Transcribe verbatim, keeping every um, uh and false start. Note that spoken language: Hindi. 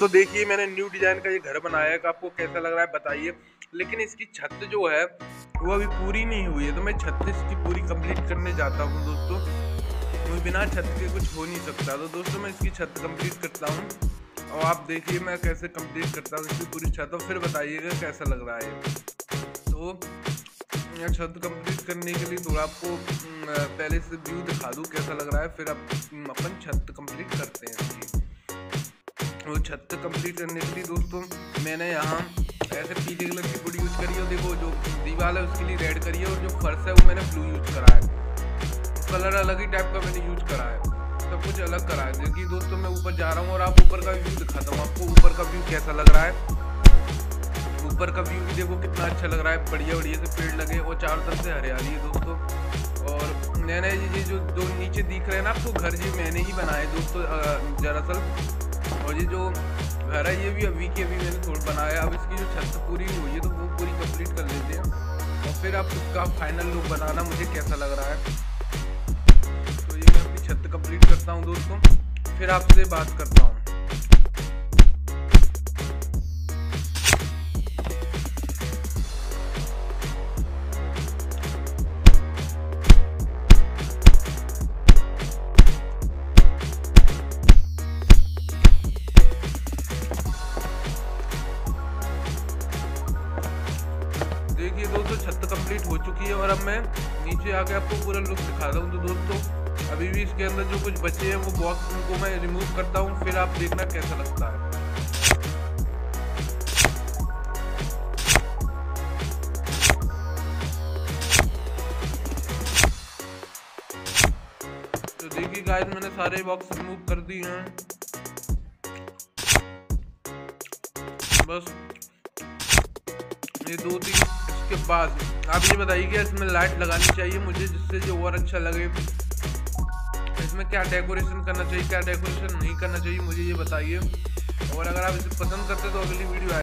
तो देखिए मैंने न्यू डिजाइन का ये घर बनाया है, आपको कैसा लग रहा है बताइए। लेकिन इसकी छत जो है वो अभी पूरी नहीं हुई है, तो मैं छत इसकी पूरी कंप्लीट करने जाता हूँ दोस्तों, क्योंकि बिना छत के कुछ हो नहीं सकता। तो दोस्तों मैं इसकी छत कंप्लीट करता हूँ और आप देखिए मैं कैसे कंप्लीट करता हूँ इसकी पूरी छत, और फिर बताइएगा कैसा लग रहा है। तो छत कंप्लीट करने के लिए थोड़ा आपको पहले से व्यू दिखा दूँ कैसा लग रहा है, फिर आप अपन छत कंप्लीट करते हैं इसकी। वो छत कंप्लीट करने के लिए दोस्तों मैंने यहाँ ऐसे पीले कलर की वुड यूज़ करी है, देखो जो दीवार है उसके लिए रेड करी है, और जो फर्श है वो मैंने ब्लू यूज़ करा है। कलर अलग ही टाइप का मैंने यूज़ करा है, सब कुछ अलग करा है। देखिए दोस्तों मैं ऊपर जा रहा हूँ और आप ऊपर का व्यू दिखाता हूँ आपको, ऊपर का व्यू कैसा लग रहा है। ऊपर का व्यू भी देखो कितना अच्छा लग रहा है, बढ़िया बढ़िया से पेड़ लगे और चारों तरफ से हरियाली है दोस्तों। और मैंने ये जो दो नीचे दिख रहे हैं ना आपको घर, ये मैंने ही बनाए दोस्तों दरअसल। और ये जो घर है ये भी अभी के अभी मैंने थोड़ा बनाया। अब इसकी जो छत पूरी हुई है तो वो पूरी कंप्लीट कर लेते हैं और फिर आप इसका फाइनल लुक बनाना मुझे कैसा लग रहा है। तो ये मैं अपनी छत कंप्लीट करता हूँ दोस्तों, फिर आपसे बात करता हूँ। देखिए दोस्तों छत कंप्लीट हो चुकी है और अब मैं नीचे आके आपको पूरा लुक दिखाता हूँ। तो दोस्तों अभी भी इसके अंदर जो कुछ बचे हैं वो बॉक्स उनको मैं रिमूव करता हूँ, फिर आप देखना कैसा लगता है। तो देखिए गाइस मैंने सारे बॉक्स रिमूव कर दिए हैं, बस ये दो तीन। इसके बाद आप ये बताइए इसमें लाइट लगानी चाहिए मुझे, जिससे जो और अच्छा लगे। इसमें क्या डेकोरेशन करना चाहिए, क्या डेकोरेशन नहीं करना चाहिए मुझे ये बताइए। और अगर आप इसे पसंद करते तो अगली वीडियो